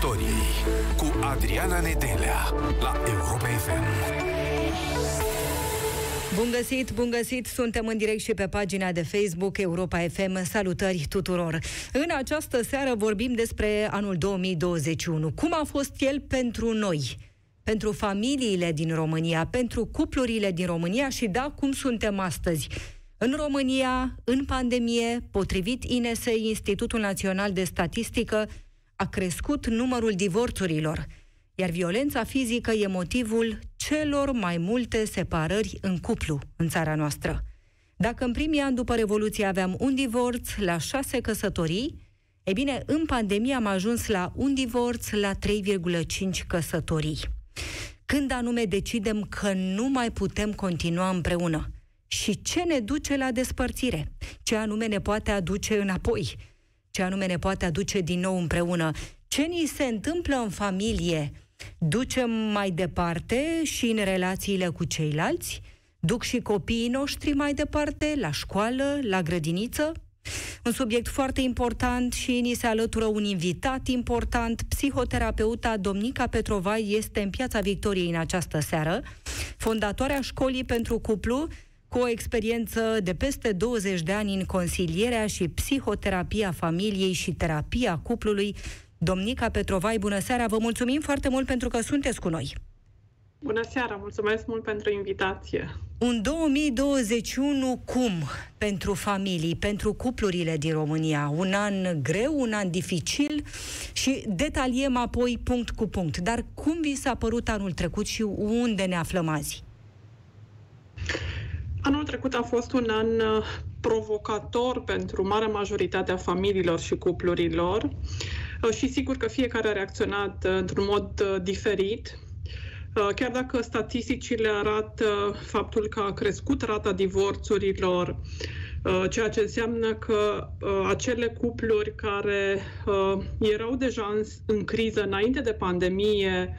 Victoriei cu Adriana Nedelea la Europa FM. Bun găsit, bun găsit! Suntem în direct și pe pagina de Facebook Europa FM. Salutări tuturor! În această seară vorbim despre anul 2021. Cum a fost el pentru noi? Pentru familiile din România, pentru cuplurile din România și da, cum suntem astăzi. În România, în pandemie, potrivit INSEI, Institutul Național de Statistică, a crescut numărul divorțurilor, iar violența fizică e motivul celor mai multe separări în cuplu în țara noastră. Dacă în primii ani după Revoluție aveam un divorț la 6 căsătorii, e bine, în pandemie am ajuns la un divorț la 3,5 căsătorii. Când anume decidem că nu mai putem continua împreună? Și ce ne duce la despărțire? Ce anume ne poate aduce înapoi? Ce anume ne poate aduce din nou împreună? Ce ni se întâmplă în familie? Ducem mai departe și în relațiile cu ceilalți? Duc și copiii noștri mai departe, la școală, la grădiniță? Un subiect foarte important și ni se alătură un invitat important. Psihoterapeuta Domnica Petrovai este în Piața Victoriei în această seară, fondatoarea Școlii pentru Cuplu, cu o experiență de peste 20 de ani în consilierea și psihoterapia familiei și terapia cuplului. Domnica Petrovai, bună seara! Vă mulțumim foarte mult pentru că sunteți cu noi! Bună seara! Mulțumesc mult pentru invitație! Un 2021 cum pentru familii, pentru cuplurile din România? Un an greu, un an dificil și detaliem apoi punct cu punct. Dar cum vi s-a părut anul trecut și unde ne aflăm azi? Anul trecut a fost un an provocator pentru marea majoritatea familiilor și cuplurilor și sigur că fiecare a reacționat într-un mod diferit. Chiar dacă statisticile arată faptul că a crescut rata divorțurilor, ceea ce înseamnă că acele cupluri care erau deja în criză înainte de pandemie,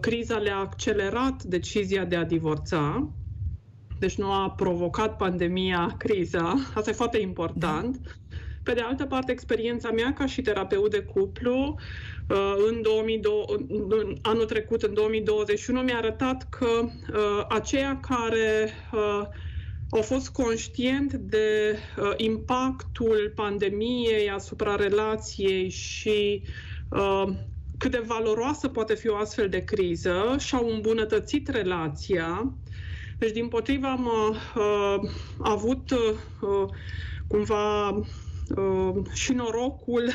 criza le-a accelerat decizia de a divorța. Deci nu a provocat pandemia, criza. Asta e foarte important. Pe de altă parte, experiența mea ca și terapeut de cuplu anul trecut, în 2021, mi-a arătat că aceia care au fost conștient de impactul pandemiei asupra relației și cât de valoroasă poate fi o astfel de criză, și-au îmbunătățit relația. Deci, dimpotrivă, am avut cumva și norocul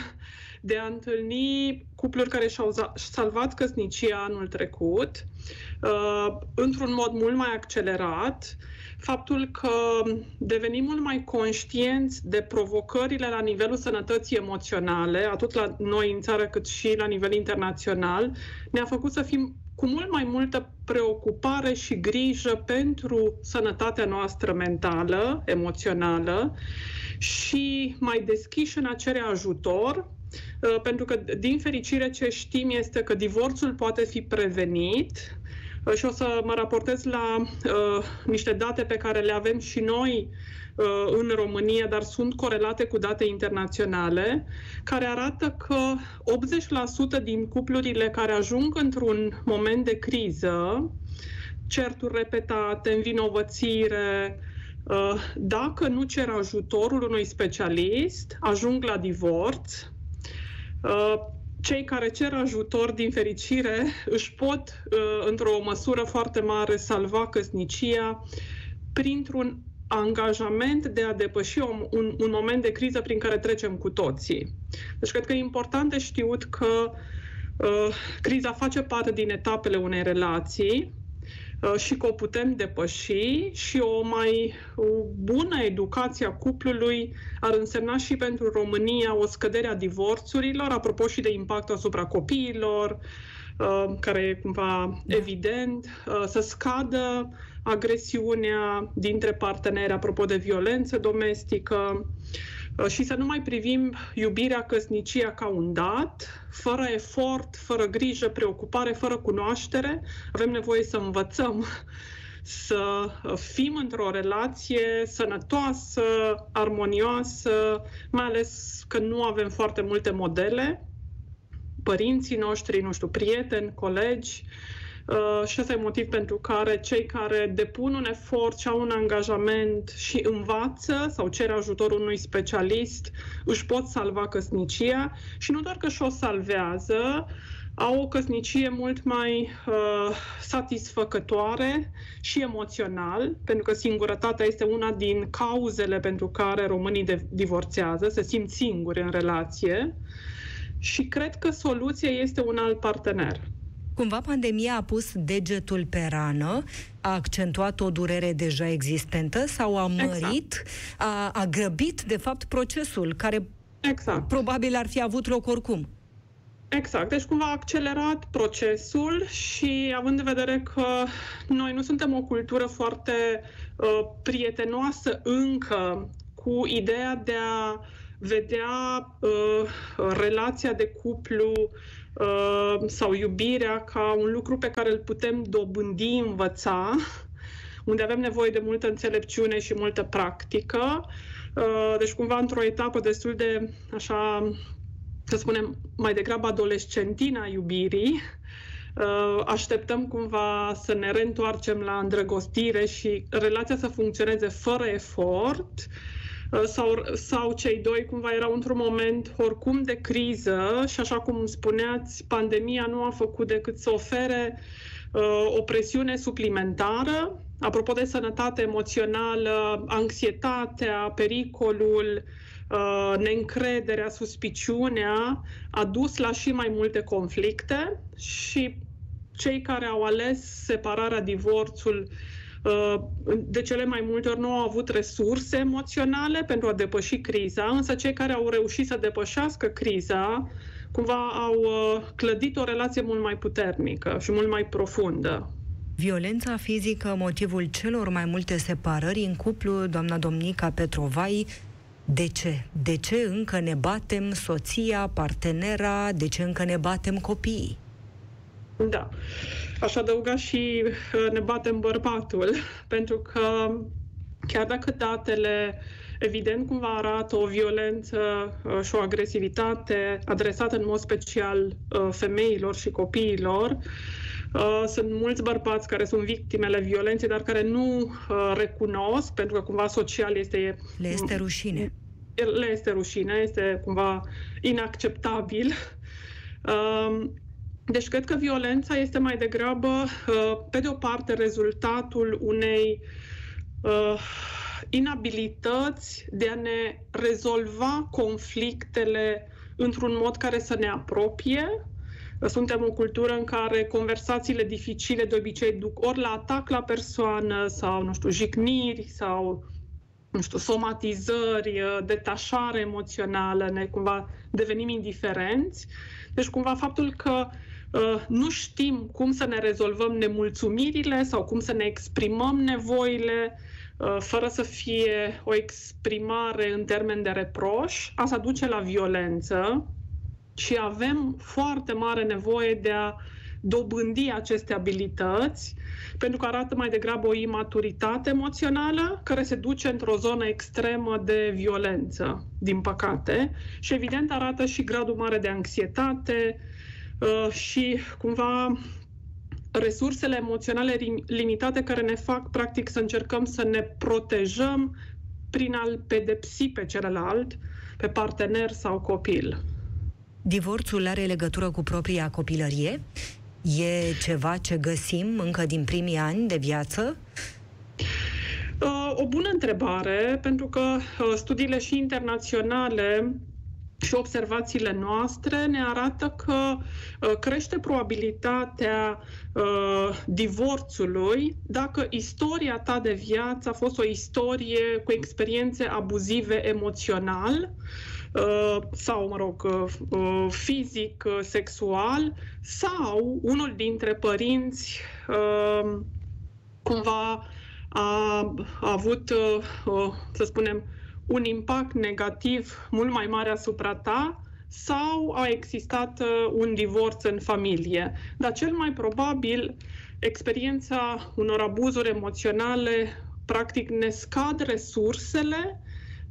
de a întâlni cupluri care și-au salvat căsnicia anul trecut, într-un mod mult mai accelerat. Faptul că devenim mult mai conștienți de provocările la nivelul sănătății emoționale, atât la noi în țară cât și la nivel internațional, ne-a făcut să fim cu mult mai multă preocupare și grijă pentru sănătatea noastră mentală, emoțională și mai deschiși în a cere ajutor, pentru că, din fericire, ce știm este că divorțul poate fi prevenit și o să mă raportez la niște date pe care le avem și noi în România, dar sunt corelate cu date internaționale, care arată că 80% din cuplurile care ajung într-un moment de criză, certuri repetate, învinovățire, dacă nu cer ajutorul unui specialist, ajung la divorț. Cei care cer ajutor, din fericire, își pot, într-o măsură foarte mare, salva căsnicia printr-un angajament de a depăși un moment de criză prin care trecem cu toții. Deci cred că e important de știut că criza face parte din etapele unei relații și că o putem depăși și o bună educație a cuplului ar însemna și pentru România o scădere a divorțurilor, apropo și de impactul asupra copiilor, care e cumva evident, să scadă agresiunea dintre parteneri, apropo de violență domestică, și să nu mai privim iubirea, căsnicia ca un dat, fără efort, fără grijă, preocupare, fără cunoaștere. Avem nevoie să învățăm să fim într-o relație sănătoasă, armonioasă, mai ales că nu avem foarte multe modele părinții noștri, nu știu, prieteni, colegi. Și ăsta e motiv pentru care cei care depun un efort și au un angajament și învață sau cer ajutorul unui specialist își pot salva căsnicia și nu doar că și-o salvează, au o căsnicie mult mai satisfăcătoare și emoțional, pentru că singurătatea este una din cauzele pentru care românii divorțează, se simt singuri în relație și cred că soluția este un alt partener. Cumva pandemia a pus degetul pe rană, a accentuat o durere deja existentă sau a mărit, a grăbit, de fapt, procesul care probabil ar fi avut loc oricum. Exact. Deci cumva a accelerat procesul și având în vedere că noi nu suntem o cultură foarte prietenoasă încă cu ideea de a vedea relația de cuplu sau iubirea ca un lucru pe care îl putem dobândi, învăța, unde avem nevoie de multă înțelepciune și multă practică. Deci cumva într-o etapă destul de, așa, să spunem, mai degrabă adolescentina iubirii, așteptăm cumva să ne reîntoarcem la îndrăgostire și relația să funcționeze fără efort, sau cei doi cumva erau într-un moment oricum de criză și, așa cum spuneați, pandemia nu a făcut decât să ofere o presiune suplimentară. Apropo de sănătate emoțională, anxietatea, pericolul, neîncrederea, suspiciunea a dus la și mai multe conflicte și cei care au ales separarea, divorțul, de cele mai multe ori nu au avut resurse emoționale pentru a depăși criza, însă cei care au reușit să depășească criza cumva au clădit o relație mult mai puternică și mult mai profundă. Violența fizică, motivul celor mai multe separări în cuplu, doamna Domnica Petrovai, de ce? De ce încă ne batem soția, partenera? De ce încă ne batem copiii? Da. Aș adăuga și ne batem bărbatul, pentru că chiar dacă datele evident cumva arată o violență și o agresivitate adresată în mod special femeilor și copiilor, sunt mulți bărbați care sunt victimele violenței, dar care nu recunosc, pentru că cumva social este... Le este rușine. Le este rușine, este cumva inacceptabil. Deci cred că violența este mai degrabă, pe de o parte, rezultatul unei inabilități de a ne rezolva conflictele într-un mod care să ne apropie. Suntem o cultură în care conversațiile dificile de obicei duc ori la atac la persoană sau, nu știu, jigniri sau, nu știu, somatizări, detașare emoțională, ne cumva devenim indiferenți. Deci cumva faptul că nu știm cum să ne rezolvăm nemulțumirile sau cum să ne exprimăm nevoile fără să fie o exprimare în termen de reproș, asta duce la violență și avem foarte mare nevoie de a dobândi aceste abilități, pentru că arată mai degrabă o imaturitate emoțională care se duce într-o zonă extremă de violență, din păcate, și evident arată și gradul mare de anxietate și cumva resursele emoționale limitate care ne fac practic să încercăm să ne protejăm prin a-l pedepsi pe celălalt, pe partener sau copil. Divorțul are legătură cu propria copilărie? E ceva ce găsim încă din primii ani de viață? O bună întrebare, pentru că studiile și internaționale și observațiile noastre ne arată că crește probabilitatea divorțului dacă istoria ta de viață a fost o istorie cu experiențe abuzive emoțional, sau, mă rog, fizic, sexual, sau unul dintre părinți cumva a avut, să spunem, un impact negativ mult mai mare asupra ta, sau a existat un divorț în familie. Dar cel mai probabil experiența unor abuzuri emoționale practic ne scad resursele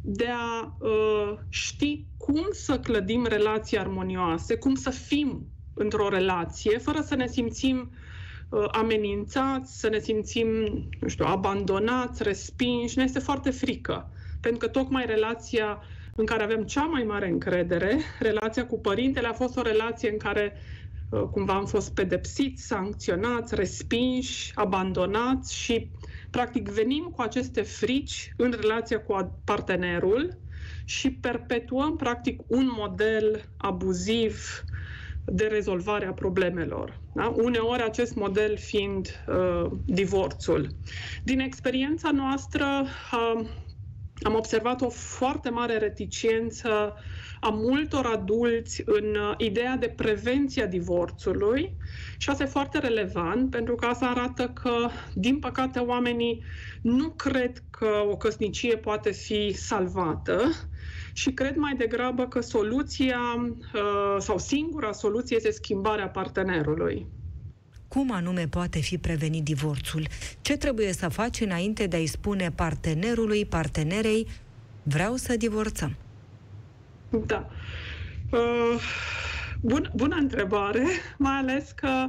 de a ști cum să clădim relații armonioase, cum să fim într-o relație, fără să ne simțim amenințați, să ne simțim, nu știu, abandonați, respinși. Ne este foarte frică, pentru că tocmai relația în care avem cea mai mare încredere, relația cu părintele, a fost o relație în care cumva am fost pedepsiți, sancționați, respinși, abandonați și practic venim cu aceste frici în relația cu partenerul și perpetuăm practic un model abuziv de rezolvare a problemelor. Da? Uneori acest model fiind divorțul. Din experiența noastră am observat o foarte mare reticență a multor adulți în ideea de prevenția divorțului și asta e foarte relevant pentru că asta arată că, din păcate, oamenii nu cred că o căsnicie poate fi salvată și cred mai degrabă că soluția sau singura soluție este schimbarea partenerului. Cum anume poate fi prevenit divorțul? Ce trebuie să faci înainte de a-i spune partenerului, partenerei, vreau să divorțăm? Da. Bună întrebare, mai ales că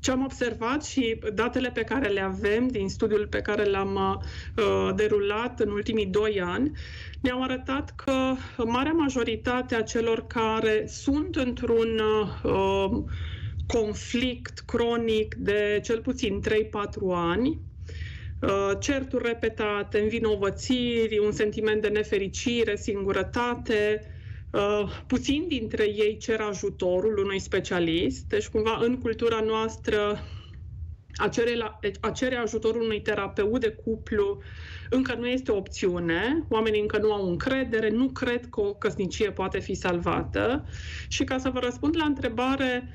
ce am observat și datele pe care le avem din studiul pe care l-am derulat în ultimii 2 ani, ne-au arătat că marea majoritate a celor care sunt într-un conflict cronic de cel puțin 3-4 ani, certuri repetate, învinovățiri, un sentiment de nefericire, singurătate, puțin dintre ei cer ajutorul unui specialist. Deci cumva în cultura noastră a cere ajutorul unui terapeut de cuplu încă nu este o opțiune, oamenii încă nu au încredere, nu cred că o căsnicie poate fi salvată. Și ca să vă răspund la întrebare,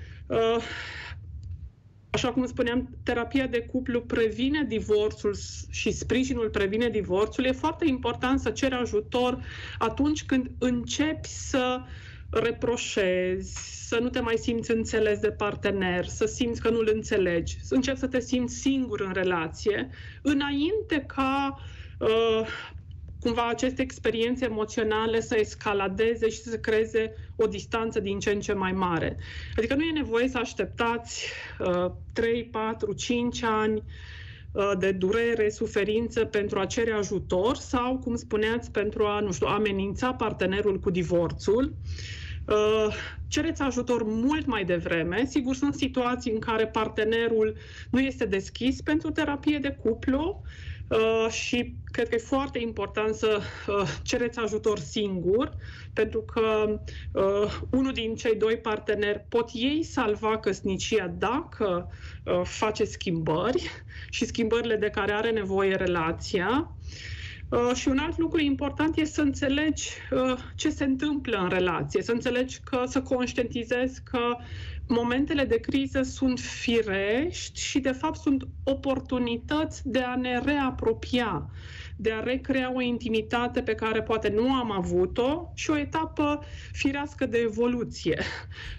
așa cum spuneam, terapia de cuplu previne divorțul și sprijinul previne divorțul. E foarte important să ceri ajutor atunci când începi să reproșezi, să nu te mai simți înțeles de partener, să simți că nu-l înțelegi, să începi să te simți singur în relație, înainte ca cumva aceste experiențe emoționale să escaladeze și să creeze o distanță din ce în ce mai mare. Adică nu e nevoie să așteptați 3, 4, 5 ani de durere, suferință pentru a cere ajutor sau, cum spuneați, pentru a, nu știu, amenința partenerul cu divorțul. Cereți ajutor mult mai devreme. Sigur, sunt situații în care partenerul nu este deschis pentru terapie de cuplu, și cred că e foarte important să cereți ajutor singur, pentru că unul din cei 2 parteneri pot ei salva căsnicia dacă face schimbări și schimbările de care are nevoie relația. Și un alt lucru important este să înțelegi ce se întâmplă în relație, să înțelegi că, să conștientizezi că momentele de criză sunt firești și, de fapt, sunt oportunități de a ne reapropia, de a recrea o intimitate pe care poate nu am avut-o și o etapă firească de evoluție.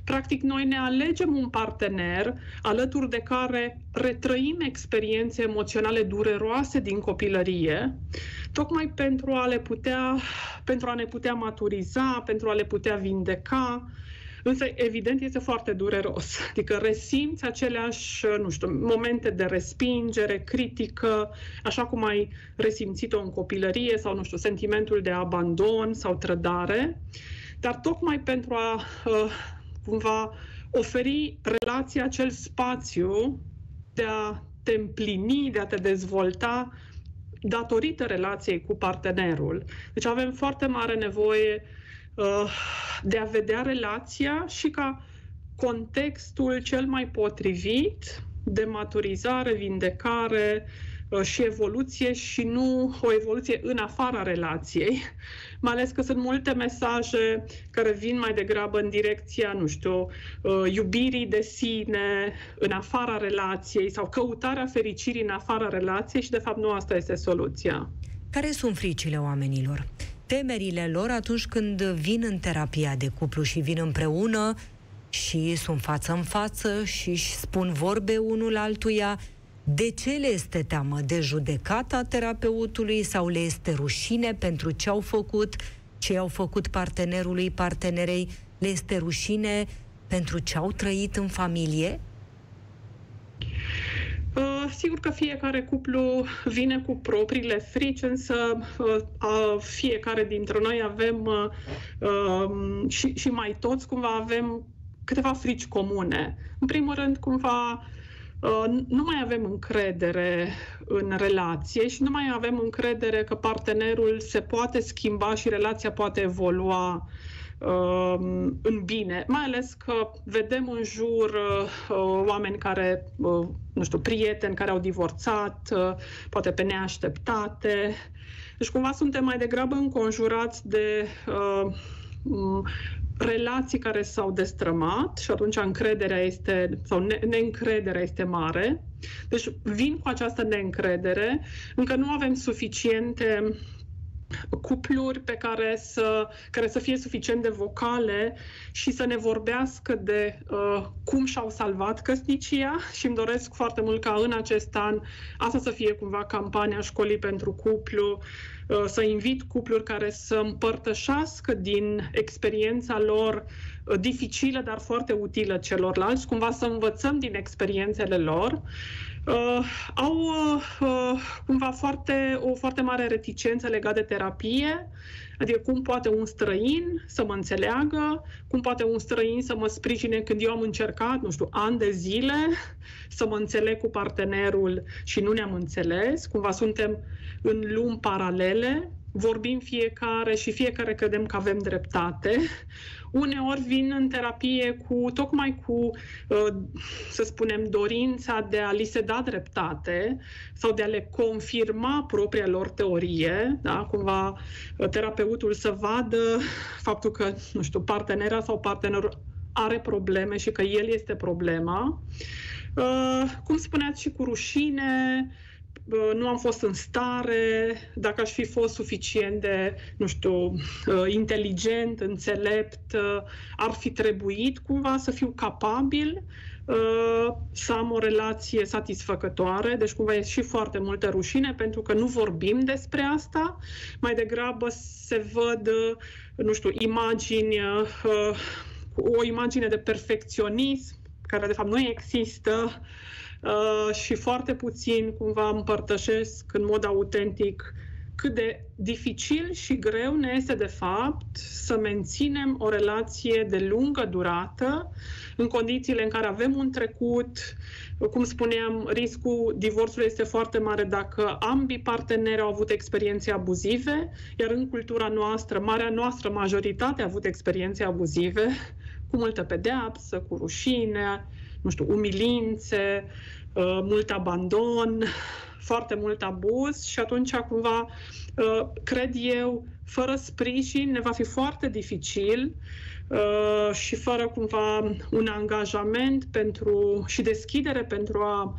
Practic, noi ne alegem un partener alături de care retrăim experiențe emoționale dureroase din copilărie, tocmai pentru a ne putea maturiza, pentru a le putea vindeca. Însă, evident, este foarte dureros. Adică resimți aceleași, nu știu, momente de respingere, critică, așa cum ai resimțit-o în copilărie sau, nu știu, sentimentul de abandon sau trădare. Dar tocmai pentru a cumva oferi relația acel spațiu de a te împlini, de a te dezvolta datorită relației cu partenerul. Deci avem foarte mare nevoie de a vedea relația și ca contextul cel mai potrivit de maturizare, vindecare și evoluție și nu o evoluție în afara relației, mai ales că sunt multe mesaje care vin mai degrabă în direcția, nu știu, iubirii de sine în afara relației sau căutarea fericirii în afara relației și, de fapt, nu asta este soluția. Care sunt fricile oamenilor? Temerile lor atunci când vin în terapia de cuplu și vin împreună și sunt față în față și își spun vorbe unul altuia, De ce le este teamă? De judecata terapeutului sau le este rușine pentru ce au făcut, ce au făcut partenerului, partenerei? Le este rușine pentru ce au trăit în familie? Sigur că fiecare cuplu vine cu propriile frici, însă fiecare dintre noi avem și mai toți cumva avem câteva frici comune. În primul rând, cumva nu mai avem încredere în relație și nu mai avem încredere că partenerul se poate schimba și relația poate evolua în bine, mai ales că vedem în jur oameni care, nu știu, prieteni care au divorțat, poate pe neașteptate. Deci cumva suntem mai degrabă înconjurați de relații care s-au destrămat și atunci încrederea este, sau neîncrederea este mare. Deci vin cu această neîncredere, încă nu avem suficiente cupluri pe care să fie suficient de vocale și să ne vorbească de cum și-au salvat căsnicia, și îmi doresc foarte mult ca în acest an asta să fie cumva campania Școlii pentru Cuplu, să invit cupluri care să împărtășească din experiența lor dificilă, dar foarte utilă celorlalți, cumva să învățăm din experiențele lor. Cumva o foarte mare reticență legată de terapie, adică cum poate un străin să mă înțeleagă, cum poate un străin să mă sprijine când eu am încercat, nu știu, ani de zile să mă înțeleg cu partenerul și nu ne-am înțeles, cumva suntem în lumi paralele, vorbim fiecare și fiecare credem că avem dreptate. Uneori vin în terapie tocmai cu, să spunem, dorința de a li se da dreptate sau de a le confirma propria lor teorie, da? Cumva terapeutul să vadă faptul că, nu știu, partenera sau partenerul are probleme și că el este problema. Cum spuneați, și cu rușine, nu am fost în stare, dacă aș fi fost suficient de, nu știu, inteligent, înțelept, ar fi trebuit cumva să fiu capabil să am o relație satisfăcătoare. Deci cumva e și foarte multă rușine pentru că nu vorbim despre asta. Mai degrabă se văd, nu știu, imagini, o imagine de perfecționism care de fapt nu există. Și foarte puțin cumva împărtășesc în mod autentic cât de dificil și greu ne este de fapt să menținem o relație de lungă durată în condițiile în care avem un trecut. Cum spuneam, riscul divorțului este foarte mare dacă ambii parteneri au avut experiențe abuzive, iar în cultura noastră, marea noastră majoritate a avut experiențe abuzive cu multă pedeapsă, cu rușine, nu știu, umilințe, mult abandon, foarte mult abuz, și atunci cumva, cred eu, fără sprijin ne va fi foarte dificil și fără cumva un angajament pentru și deschidere pentru a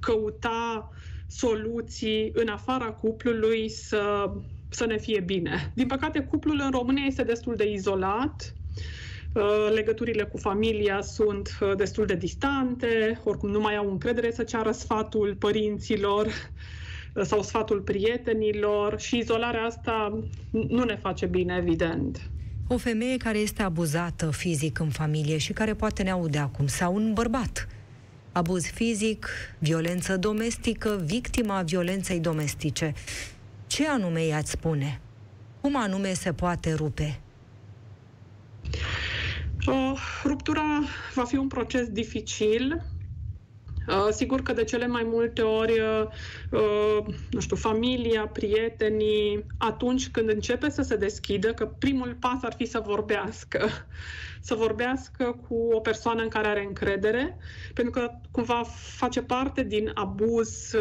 căuta soluții în afara cuplului să ne fie bine. Din păcate, cuplul în România este destul de izolat. Legăturile cu familia sunt destul de distante, oricum nu mai au încredere să ceară sfatul părinților sau sfatul prietenilor și izolarea asta nu ne face bine, evident. O femeie care este abuzată fizic în familie și care poate ne aude acum, sau un bărbat, abuz fizic, violență domestică, victima violenței domestice, ce anume i-ați spune? Cum anume se poate rupe? Ruptura va fi un proces dificil. Sigur că de cele mai multe ori, nu știu, familia, prietenii, atunci când începe să se deschidă, că primul pas ar fi să vorbească. Să vorbească cu o persoană în care are încredere, pentru că cumva face parte din abuz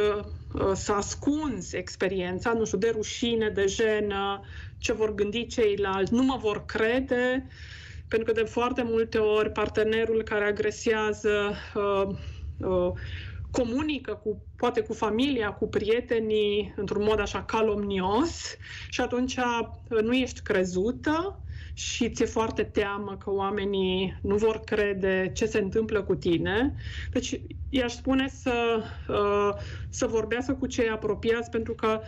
să ascunzi experiența, nu știu, de rușine, de jenă, ce vor gândi ceilalți, nu mă vor crede. Pentru că de foarte multe ori partenerul care agresează comunică cu, poate cu familia, cu prietenii, într-un mod așa calomnios, și atunci nu ești crezută și ți-e foarte teamă că oamenii nu vor crede ce se întâmplă cu tine. Deci i-aș spune să vorbească cu cei apropiați, pentru că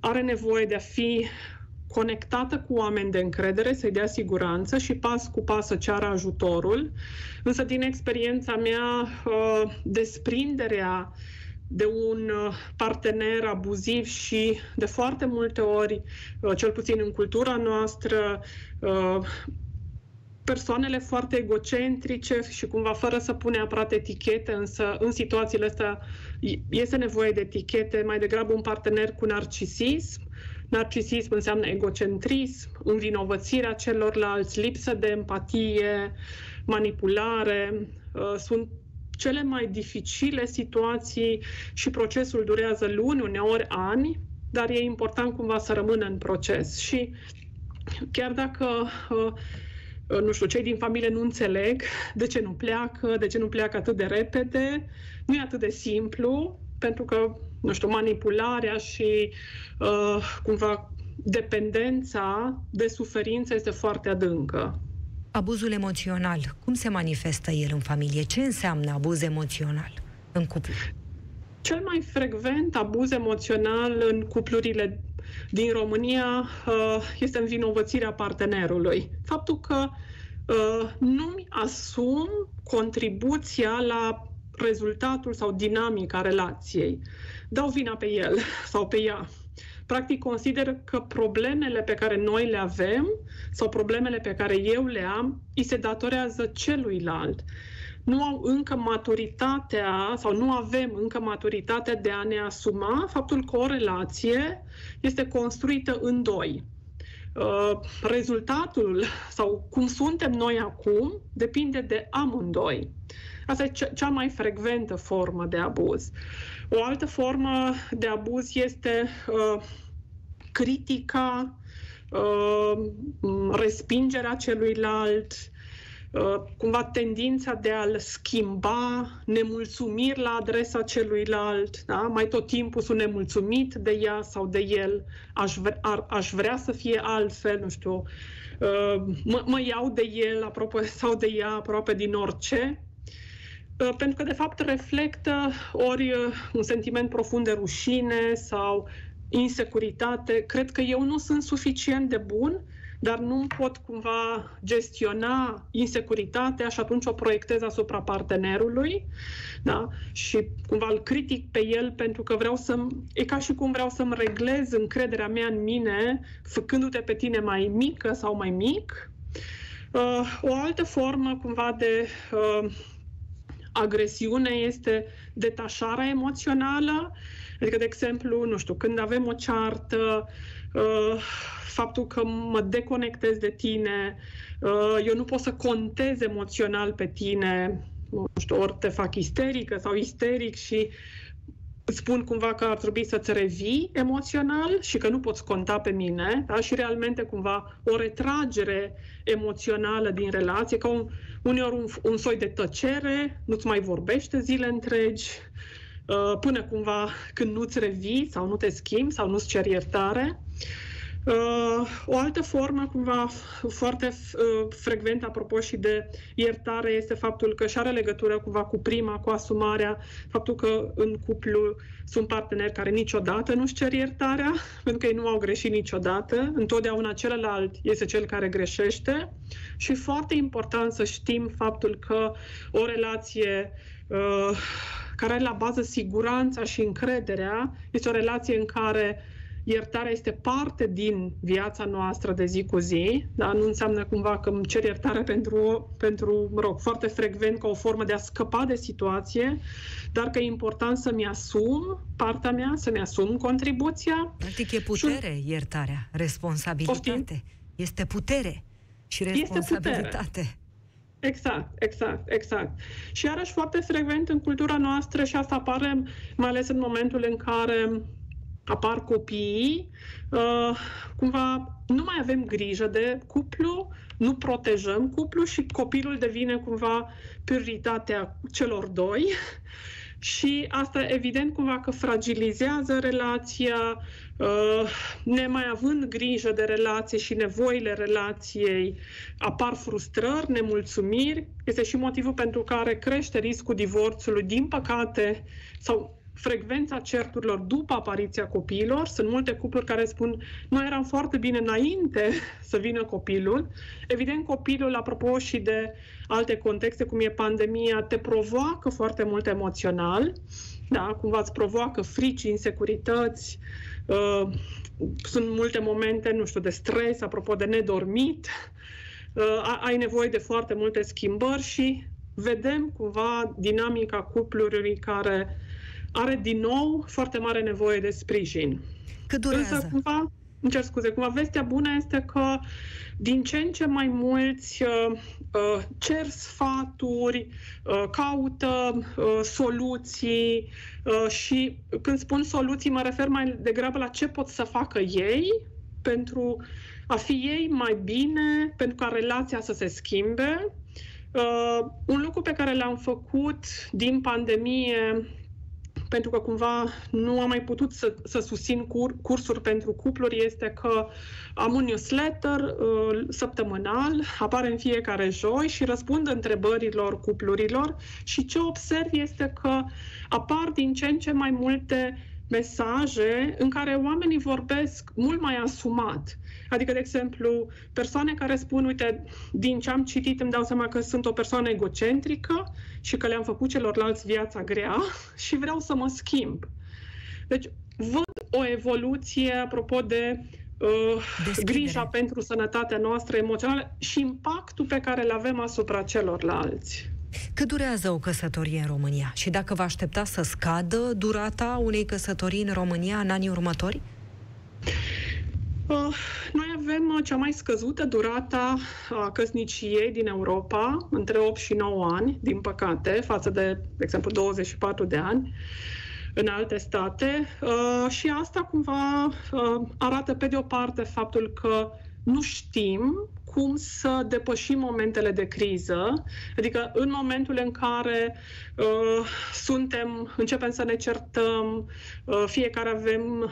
are nevoie de a fi conectată cu oameni de încredere, să-i dea siguranță și pas cu pas să ceară ajutorul. Însă, din experiența mea, desprinderea de un partener abuziv și de foarte multe ori, cel puțin în cultura noastră, persoanele foarte egocentrice și cumva fără să pune aparat etichete, însă în situațiile astea este nevoie de etichete, mai degrabă un partener cu narcisism. Narcisism înseamnă egocentrism, învinovățirea celorlalți, lipsă de empatie, manipulare. Sunt cele mai dificile situații și procesul durează luni, uneori ani, dar e important cumva să rămână în proces. Și chiar dacă nu știu, cei din familie nu înțeleg de ce nu pleacă, de ce nu pleacă atât de repede, nu e atât de simplu, pentru că, nu știu, manipularea și cumva dependența de suferință este foarte adâncă. Abuzul emoțional, cum se manifestă el în familie? Ce înseamnă abuz emoțional în cuplu? Cel mai frecvent abuz emoțional în cuplurile din România este învinovățirea partenerului. Faptul că nu-mi asum contribuția la rezultatul sau dinamica relației. Dau vina pe el sau pe ea. Practic consider că problemele pe care noi le avem sau problemele pe care eu le am îi se datorează celuilalt. Nu au încă maturitatea sau nu avem încă maturitatea de a ne asuma faptul că o relație este construită în doi. Rezultatul sau cum suntem noi acum depinde de amândoi. Asta e cea mai frecventă formă de abuz. O altă formă de abuz este critica, respingerea celuilalt, cumva tendința de a-l schimba, nemulțumiri la adresa celuilalt, da? Mai tot timpul sunt nemulțumit de ea sau de el, aș vrea să fie altfel, nu știu, mă iau de el aproape, sau de ea aproape din orice, pentru că de fapt reflectă ori un sentiment profund de rușine sau insecuritate. Cred că eu nu sunt suficient de bun, dar nu pot cumva gestiona insecuritatea și atunci o proiectez asupra partenerului, da? Și cumva îl critic pe el pentru că vreau să-mi... E ca și cum vreau să-mi reglez încrederea mea în mine, făcându-te pe tine mai mică sau mai mic. O altă formă cumva de agresiune este detașarea emoțională. Adică, de exemplu, nu știu, când avem o ceartă, faptul că mă deconectez de tine, eu nu pot să contez emoțional pe tine, nu știu, ori te fac isterică sau isteric și spun cumva că ar trebui să-ți revii emoțional și că nu poți conta pe mine, da? Și realmente cumva o retragere emoțională din relație, ca uneori un soi de tăcere, nu-ți mai vorbește zile întregi, până cumva când nu-ți revii sau nu te schimbi sau nu-ți ceri iertare. O altă formă cumva foarte frecventă, apropo și de iertare, este faptul că și are legătură cumva cu prima, cu asumarea, faptul că în cuplu sunt parteneri care niciodată nu-și cer iertarea, pentru că ei nu au greșit niciodată, întotdeauna celălalt este cel care greșește și foarte important să știm faptul că o relație care are la bază siguranța și încrederea este o relație în care iertarea este parte din viața noastră de zi cu zi, dar nu înseamnă cumva că îmi cer iertare pentru mă rog, foarte frecvent ca o formă de a scăpa de situație, dar că e important să-mi asum partea mea, să-mi asum contribuția. Practic e putere iertarea, responsabilitate. Poftim? Este putere și responsabilitate. Este putere. Exact. Și iarăși foarte frecvent în cultura noastră și asta apare mai ales în momentul în care apar copiii, cumva nu mai avem grijă de cuplu, nu protejăm cuplu și copilul devine cumva prioritatea celor doi și asta evident cumva că fragilizează relația, nemai având grijă de relație și nevoile relației, apar frustrări, nemulțumiri. Este și motivul pentru care crește riscul divorțului, din păcate, sau frecvența certurilor după apariția copiilor. Sunt multe cupluri care spun: noi eram foarte bine înainte să vină copilul. Evident, copilul, apropo și de alte contexte, cum e pandemia, te provoacă foarte mult emoțional. Da, cumva îți provoacă frici, insecurități, sunt multe momente, nu știu, de stres, apropo de nedormit, ai nevoie de foarte multe schimbări și vedem cumva dinamica cuplurilor care are din nou foarte mare nevoie de sprijin. Cât durează? Însă, cumva, îmi cer scuze, cumva vestea bună este că din ce în ce mai mulți cer sfaturi, caută soluții și când spun soluții mă refer mai degrabă la ce pot să facă ei pentru a fi ei mai bine, pentru ca relația să se schimbe. Un lucru pe care l-am făcut din pandemie, pentru că cumva nu am mai putut să susțin cursuri pentru cupluri, este că am un newsletter săptămânal, apare în fiecare joi și răspund întrebărilor cuplurilor și ce observ este că apar din ce în ce mai multe mesaje în care oamenii vorbesc mult mai asumat. Adică, de exemplu, persoane care spun: uite, din ce am citit îmi dau seama că sunt o persoană egocentrică și că le-am făcut celorlalți viața grea și vreau să mă schimb. Deci, văd o evoluție, apropo de grija pentru sănătatea noastră emoțională și impactul pe care îl avem asupra celorlalți. Cât durează o căsătorie în România? Și dacă vă aștepta să scadă durata unei căsătorii în România în anii următori? Noi avem cea mai scăzută durata a căsniciei din Europa, între 8 și 9 ani, din păcate, față de, de exemplu, 24 de ani în alte state. Și asta cumva arată, pe de o parte, faptul că nu știm cum să depășim momentele de criză, adică în momentul în care începem să ne certăm, fiecare avem,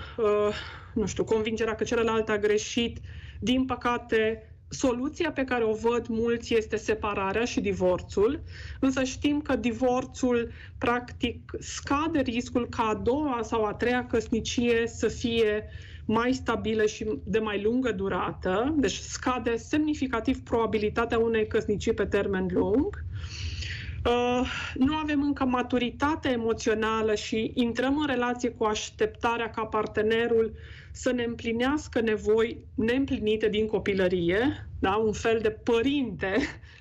nu știu, convingerea că celălalt a greșit, din păcate, soluția pe care o văd mulți este separarea și divorțul, însă știm că divorțul practic scade riscul ca a doua sau a treia căsnicie să fie mai stabilă și de mai lungă durată, deci scade semnificativ probabilitatea unei căsnicii pe termen lung. Nu avem încă maturitate emoțională și intrăm în relație cu așteptarea ca partenerul să ne împlinească nevoi neîmplinite din copilărie, da? Un fel de părinte.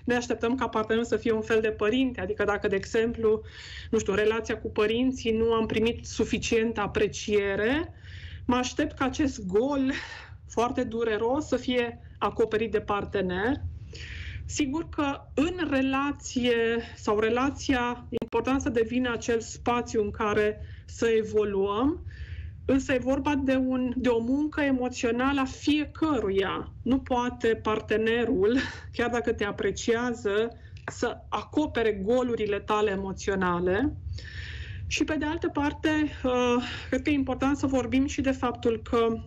Ne așteptăm ca partenerul să fie un fel de părinte, adică dacă, de exemplu, nu știu, relația cu părinții nu am primit suficientă apreciere, mă aștept ca acest gol foarte dureros să fie acoperit de partener. Sigur că în relație sau relația, e important să devină acel spațiu în care să evoluăm, însă e vorba de o muncă emoțională a fiecăruia. Nu poate partenerul, chiar dacă te apreciază, să acopere golurile tale emoționale. Și pe de altă parte, cred că e important să vorbim și de faptul că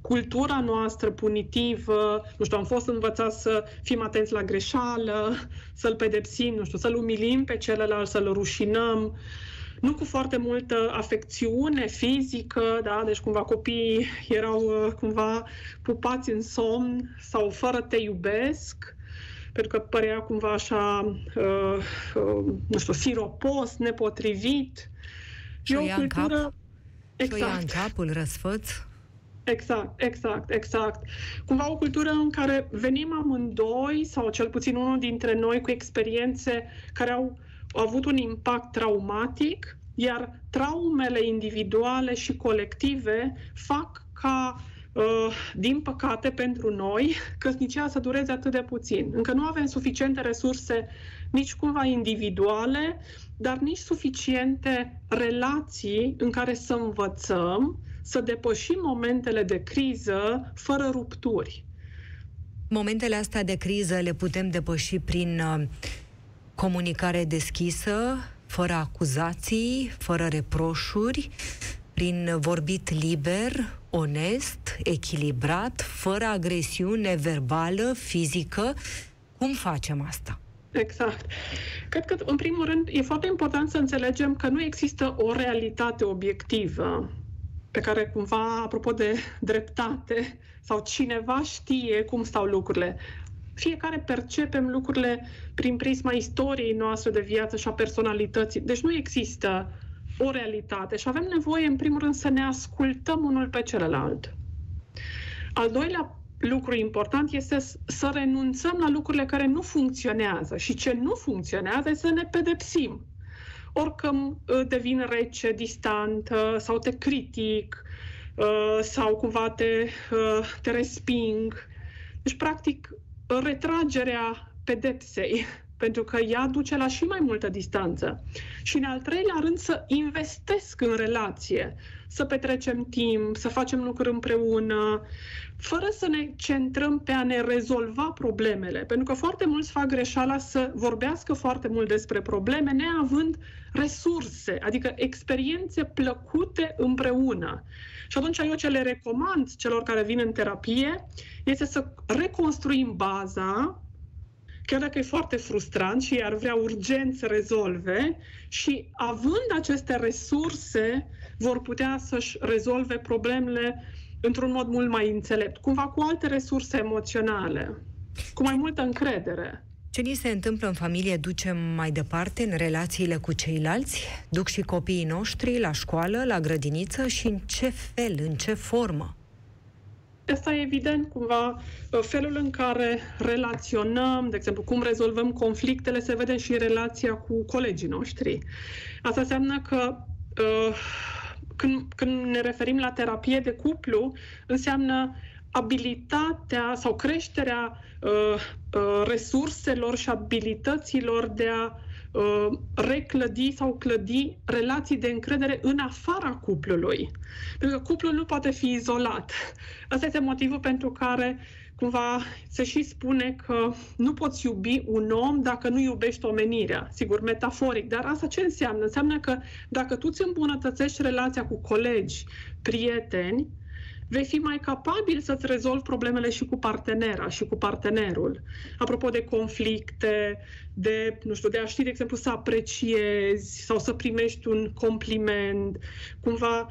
cultura noastră punitivă, nu știu, am fost învățați să fim atenți la greșeală, să-l pedepsim, nu știu, să-l umilim pe celălalt, să-l rușinăm, nu cu foarte multă afecțiune fizică, da? Deci cumva copiii erau cumva pupați în somn sau fără "te iubesc", pentru că părea cumva așa, nu știu, siropos, nepotrivit. Și o cultură... Exact. În capul răsfăț. Exact, exact, exact. Cumva o cultură în care venim amândoi, sau cel puțin unul dintre noi, cu experiențe care au avut un impact traumatic, iar traumele individuale și colective fac ca, din păcate pentru noi, căsnicia să dureze atât de puțin. Încă nu avem suficiente resurse, nici cumva individuale, dar nici suficiente relații în care să învățăm să depășim momentele de criză fără rupturi. Momentele astea de criză le putem depăși prin comunicare deschisă, fără acuzații, fără reproșuri, prin vorbit liber, onest, echilibrat, fără agresiune verbală, fizică. Cum facem asta? Exact. Cred că, în primul rând, e foarte important să înțelegem că nu există o realitate obiectivă pe care, cumva, apropo de dreptate, sau cineva știe cum stau lucrurile. Fiecare percepem lucrurile prin prisma istoriei noastre de viață și a personalității. Deci nu există o realitate și avem nevoie, în primul rând, să ne ascultăm unul pe celălalt. Al doilea lucru important este să renunțăm la lucrurile care nu funcționează și ce nu funcționează este să ne pedepsim. Oricum devin rece, distant sau te critic sau cumva te resping. Deci, practic, retragerea pedepsei, pentru că ea duce la și mai multă distanță. Și în al treilea rând să investesc în relație, să petrecem timp, să facem lucruri împreună, fără să ne centrăm pe a ne rezolva problemele. Pentru că foarte mulți fac greșeala să vorbească foarte mult despre probleme, neavând resurse, adică experiențe plăcute împreună. Și atunci eu ce le recomand celor care vin în terapie este să reconstruim baza, chiar dacă e foarte frustrant și ar vrea urgent să rezolve, și având aceste resurse vor putea să-și rezolve problemele într-un mod mult mai înțelept, cumva cu alte resurse emoționale, cu mai multă încredere. Ce ni se întâmplă în familie ducem mai departe în relațiile cu ceilalți? Duc și copiii noștri la școală, la grădiniță și în ce fel, în ce formă? Asta e evident, cumva, felul în care relaționăm, de exemplu, cum rezolvăm conflictele, se vede și în relația cu colegii noștri. Asta înseamnă că când ne referim la terapie de cuplu, înseamnă abilitatea sau creșterea resurselor și abilităților de a reclădi sau clădi relații de încredere în afara cuplului. Pentru că cuplul nu poate fi izolat. Asta este motivul pentru care, cumva, se și spune că nu poți iubi un om dacă nu iubești omenirea. Sigur, metaforic, dar asta ce înseamnă? Înseamnă că dacă tu îți îmbunătățești relația cu colegi, prieteni, vei fi mai capabil să-ți rezolvi problemele și cu partenera și cu partenerul. Apropo de conflicte, de, nu știu, de a ști, de exemplu, să apreciezi sau să primești un compliment. Cumva,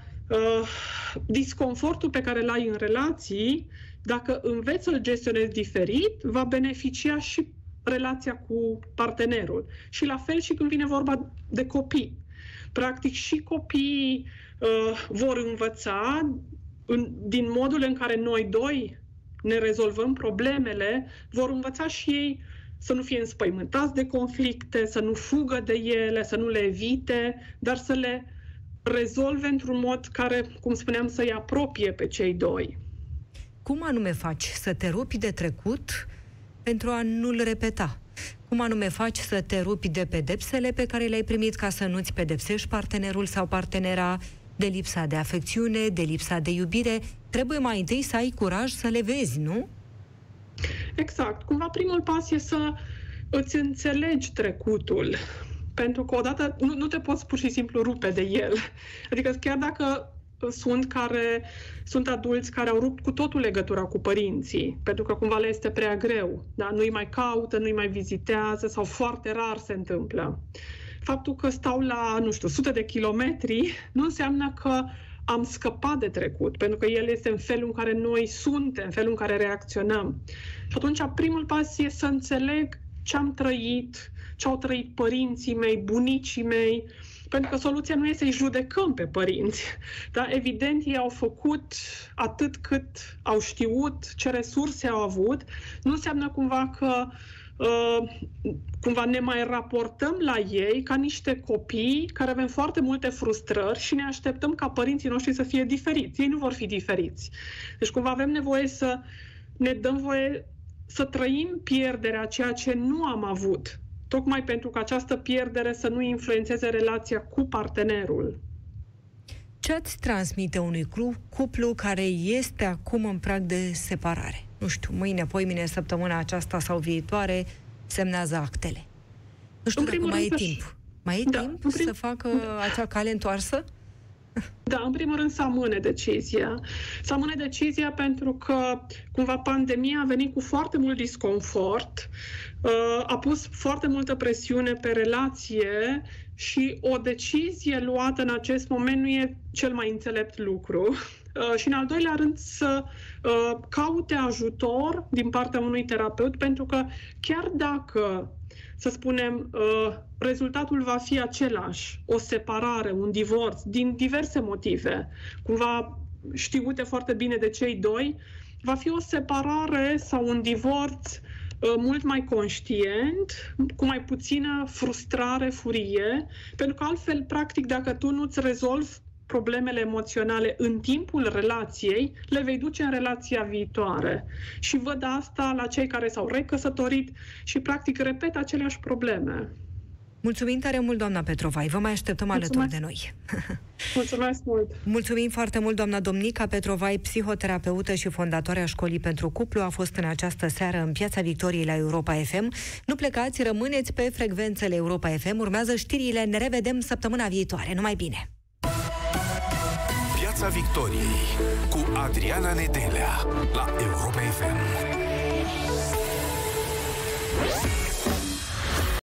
disconfortul pe care l-ai în relații, dacă înveți să-l gestionezi diferit, va beneficia și relația cu partenerul. Și la fel și când vine vorba de copii. Practic, și copiii vor învăța din modul în care noi doi ne rezolvăm problemele, vor învăța și ei să nu fie înspăimântați de conflicte, să nu fugă de ele, să nu le evite, dar să le rezolve într-un mod care, cum spuneam, să-i apropie pe cei doi. Cum anume faci să te rupi de trecut pentru a nu-l repeta? Cum anume faci să te rupi de pedepsele pe care le-ai primit ca să nu-ți pedepsești partenerul sau partenera, de lipsa de afecțiune, de lipsa de iubire? Trebuie mai întâi să ai curaj să le vezi, nu? Exact. Cumva primul pas e să îți înțelegi trecutul. Pentru că odată nu te poți pur și simplu rupe de el. Adică chiar dacă sunt adulți care au rupt cu totul legătura cu părinții, pentru că cumva le este prea greu. Da? Nu-i mai caută, nu-i mai vizitează sau foarte rar se întâmplă. Faptul că stau la, nu știu, sute de kilometri nu înseamnă că am scăpat de trecut, pentru că el este în felul în care noi suntem, în felul în care reacționăm. Și atunci primul pas e să înțeleg ce am trăit, ce au trăit părinții mei, bunicii mei, pentru că soluția nu este să-i judecăm pe părinți. Dar evident, ei au făcut atât cât au știut, ce resurse au avut. Nu înseamnă cumva că cumva ne mai raportăm la ei ca niște copii care avem foarte multe frustrări și ne așteptăm ca părinții noștri să fie diferiți. Ei nu vor fi diferiți. Deci cumva avem nevoie să ne dăm voie să trăim pierderea, ceea ce nu am avut, tocmai pentru că această pierdere să nu influențeze relația cu partenerul. Ce ați transmite unui cuplu care este acum în prag de separare? Nu știu, mâine, poimine, săptămâna aceasta sau viitoare, semnează actele. Nu știu dacă mai e timp. Mai e timp să facă acea cale întoarsă? Da, în primul rând să amâne decizia. Să amâne decizia pentru că cumva pandemia a venit cu foarte mult disconfort, a pus foarte multă presiune pe relație și o decizie luată în acest moment nu e cel mai înțelept lucru. Și în al doilea rând să caute ajutor din partea unui terapeut, pentru că chiar dacă, să spunem, rezultatul va fi același, o separare, un divorț, din diverse motive, cumva știute foarte bine de cei doi, va fi o separare sau un divorț mult mai conștient, cu mai puțină frustrare, furie, pentru că altfel, practic, dacă tu nu-ți rezolvi problemele emoționale în timpul relației, le vei duce în relația viitoare. Și văd asta la cei care s-au recăsătorit și, practic, repet aceleași probleme. Mulțumim tare mult, doamna Petrovai. Vă mai așteptăm alături de noi. Mulțumesc mult! Mulțumim foarte mult, doamna Domnica Petrovai, psihoterapeută și fondatoarea Școlii pentru Cuplu, a fost în această seară în Piața Victoriei la Europa FM. Nu plecați, rămâneți pe frecvențele Europa FM. Urmează știrile. Ne revedem săptămâna viitoare. Numai bine! Piața Victoriei cu Adriana Nedelea la Europa FM.